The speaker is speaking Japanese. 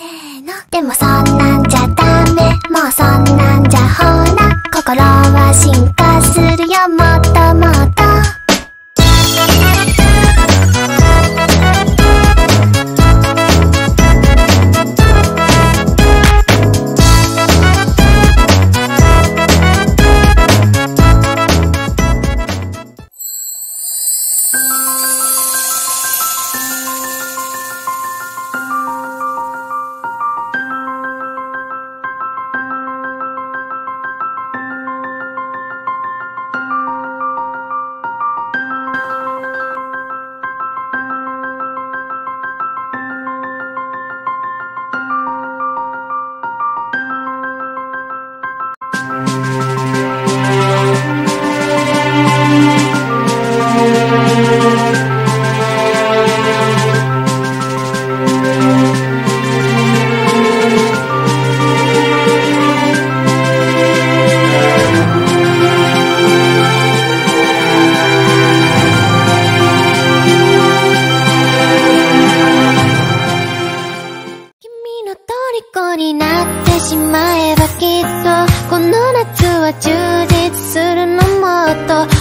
せーの。でもそんなんじゃダメ、もうそんなんじゃほら、心は進化するよ、もっともっと。この夏は充実するのもっと